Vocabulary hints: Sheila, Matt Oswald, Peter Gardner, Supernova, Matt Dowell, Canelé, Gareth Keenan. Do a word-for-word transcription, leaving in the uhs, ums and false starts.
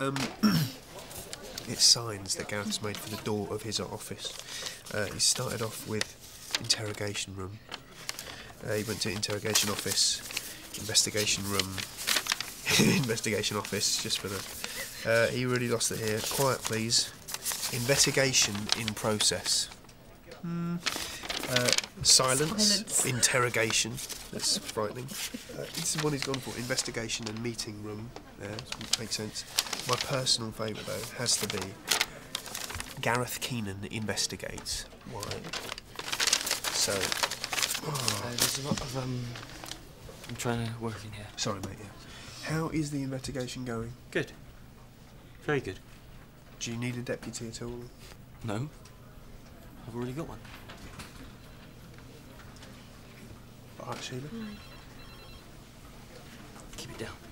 Um, it's signs that Gareth's made for the door of his office. Uh, he started off with interrogation room. Uh, he went to interrogation office, investigation room, investigation office, just for the... Uh, he really lost it here. Quiet, please. Investigation in process. Hmm. Uh, silence, silence, interrogation, that's frightening. Uh, this is one he's gone for, investigation and meeting room. Yeah, makes sense. My personal favourite though has to be Gareth Keenan investigates. Why? So, oh. uh, there's a lot of um, I'm trying to work in here. Sorry, mate. Yeah. How is the investigation going? Good. Very good. Do you need a deputy at all? No. I've already got one. All right, Sheila. Mm. Keep it down.